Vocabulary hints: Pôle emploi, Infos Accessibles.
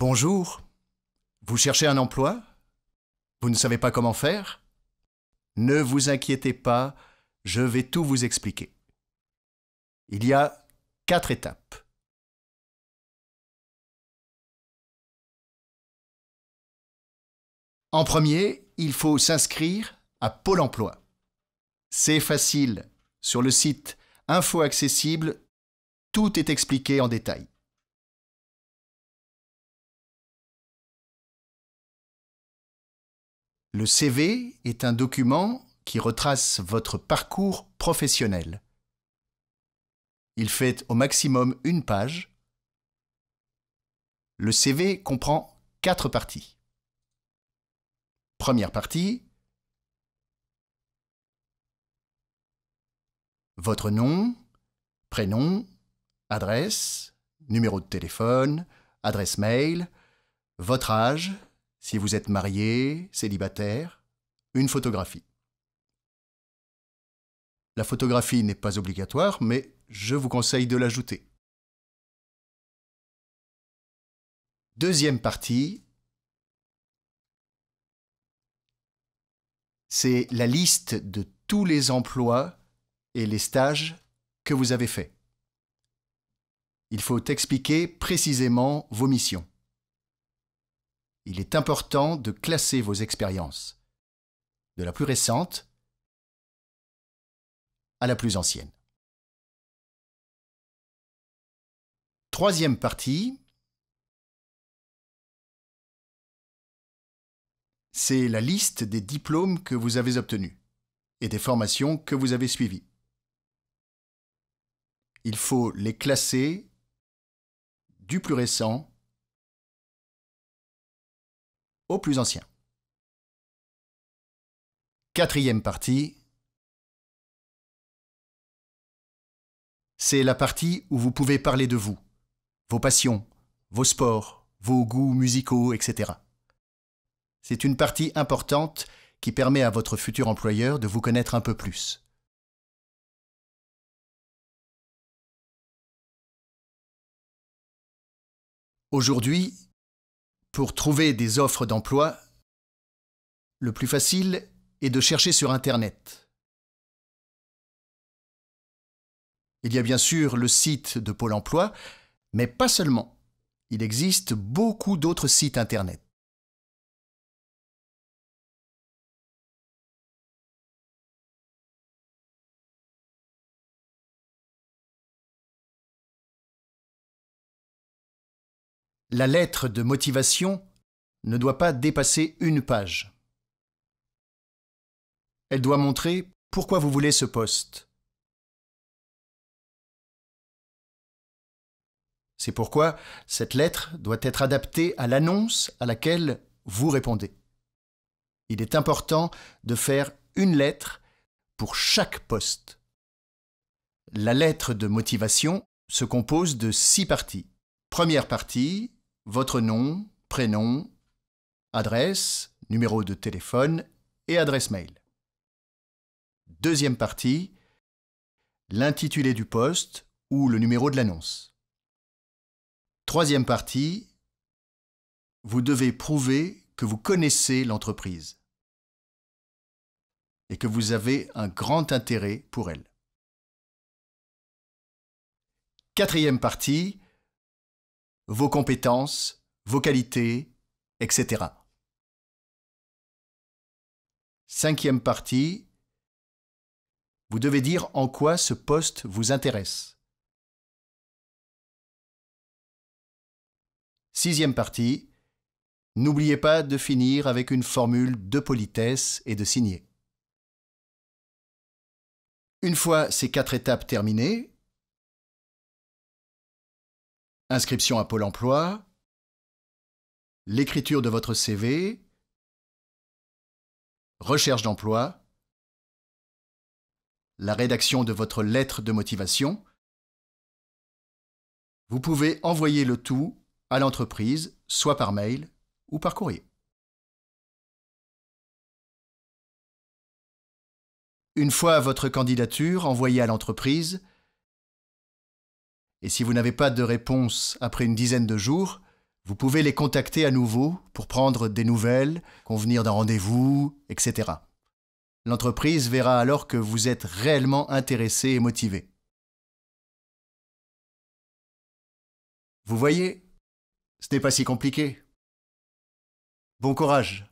Bonjour, vous cherchez un emploi? Vous ne savez pas comment faire? Ne vous inquiétez pas, je vais tout vous expliquer. Il y a 4 étapes. En premier, il faut s'inscrire à Pôle emploi. C'est facile. Sur le site Infos Accessibles, tout est expliqué en détail. Le CV est un document qui retrace votre parcours professionnel. Il fait au maximum 1 page. Le CV comprend 4 parties. Première partie, votre nom, prénom, adresse, numéro de téléphone, adresse mail, votre âge, si vous êtes marié, célibataire, une photographie. La photographie n'est pas obligatoire, mais je vous conseille de l'ajouter. Deuxième partie, c'est la liste de tous les emplois et les stages que vous avez faits. Il faut expliquer précisément vos missions. Il est important de classer vos expériences, de la plus récente à la plus ancienne. Troisième partie, c'est la liste des diplômes que vous avez obtenus et des formations que vous avez suivies. Il faut les classer du plus récent au plus ancien. Quatrième partie, c'est la partie où vous pouvez parler de vous, vos passions, vos sports, vos goûts musicaux, etc. C'est une partie importante qui permet à votre futur employeur de vous connaître un peu plus. Aujourd'hui, pour trouver des offres d'emploi, le plus facile est de chercher sur Internet. Il y a bien sûr le site de Pôle emploi, mais pas seulement. Il existe beaucoup d'autres sites Internet. La lettre de motivation ne doit pas dépasser 1 page. Elle doit montrer pourquoi vous voulez ce poste. C'est pourquoi cette lettre doit être adaptée à l'annonce à laquelle vous répondez. Il est important de faire 1 lettre pour chaque poste. La lettre de motivation se compose de 6 parties. Première partie, votre nom, prénom, adresse, numéro de téléphone et adresse mail. Deuxième partie, l'intitulé du poste ou le numéro de l'annonce. Troisième partie, vous devez prouver que vous connaissez l'entreprise et que vous avez un grand intérêt pour elle. Quatrième partie, vos compétences, vos qualités, etc. Cinquième partie, vous devez dire en quoi ce poste vous intéresse. Sixième partie, n'oubliez pas de finir avec une formule de politesse et de signer. Une fois ces 4 étapes terminées, inscription à Pôle emploi, l'écriture de votre CV, recherche d'emploi, la rédaction de votre lettre de motivation. Vous pouvez envoyer le tout à l'entreprise, soit par mail ou par courrier. Une fois votre candidature envoyée à l'entreprise, et si vous n'avez pas de réponse après une dizaine de jours, Vous pouvez les contacter à nouveau pour prendre des nouvelles, convenir d'un rendez-vous, etc. L'entreprise verra alors que vous êtes réellement intéressé et motivé. Vous voyez, ce n'est pas si compliqué. Bon courage!